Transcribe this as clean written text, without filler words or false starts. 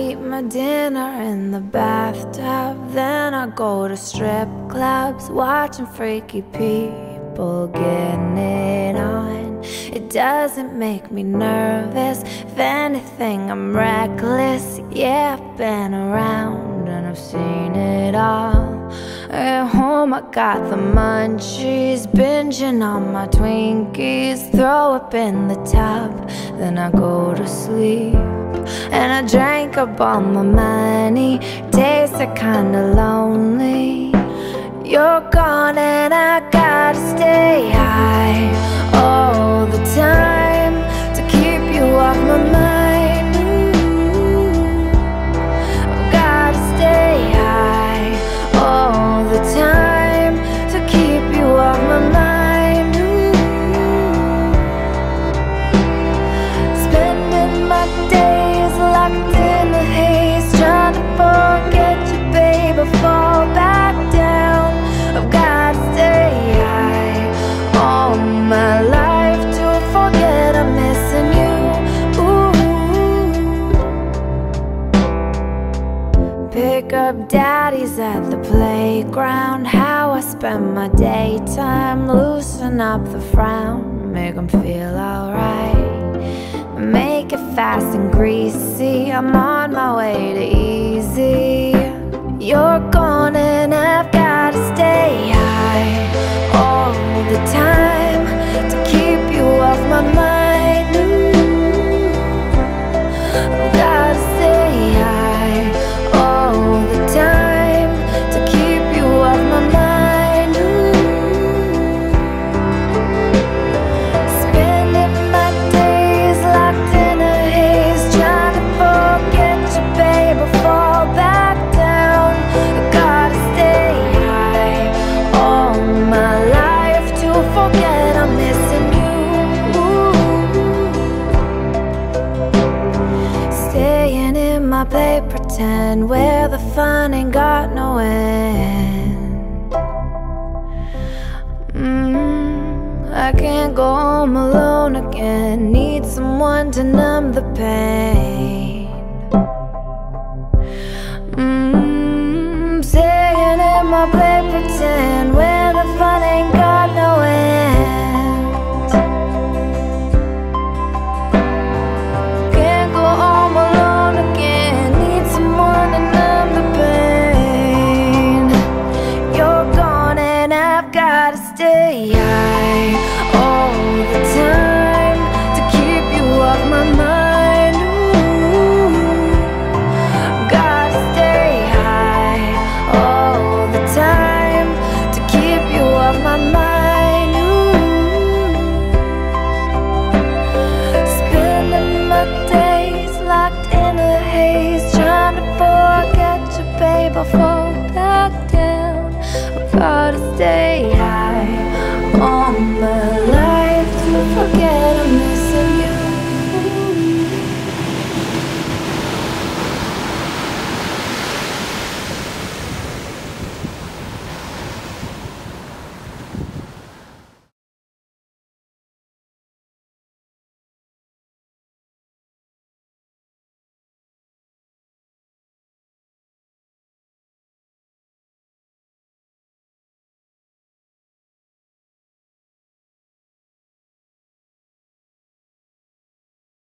I eat my dinner in the bathtub, then I go to strip clubs, watching freaky people getting it on. It doesn't make me nervous, if anything I'm reckless. Yeah, I've been around and I've seen it all. At home I got the munchies, binging on my Twinkies, throw up in the tub, then I go to sleep. And I drank up all my money, days are kinda lonely. You're gone and I gotta stay high all the time to keep you off my mind. Ooh, I gotta stay high all the time to keep you off my mind. Ooh, spending my day locked in a haze, trying to forget you, babe, I fall back down. I've got to stay high all my life to forget I'm missing you. Ooh. Pick up daddies at the playground, how I spend my daytime, loosen up the frown, make them feel alright. Make it fast and greasy, I'm on my way to easy. You're gone and I've got to stay high all the time to keep you off my mind. Ooh, I've got to stay high all the time to keep you off my mind. Ooh, spending my locked in a haze, trying to forget you, babe, I fall back down. I gotta stay high all my life to forget I'm missing you. Ooh. Staying in my play, pretend where the fun ain't got no end. I can't go home alone again, need someone to numb the pain. Singing in my play, pretend where the fun ain't got no end. Can't go home alone again, need someone to numb the pain. You're gone and I've gotta stay high all the time to keep you off my mind. Ooh, gotta stay high all the time to keep you off my mind. Ooh, spending my days locked in a haze, trying to forget you, babe, I fall back down. Gotta stay high.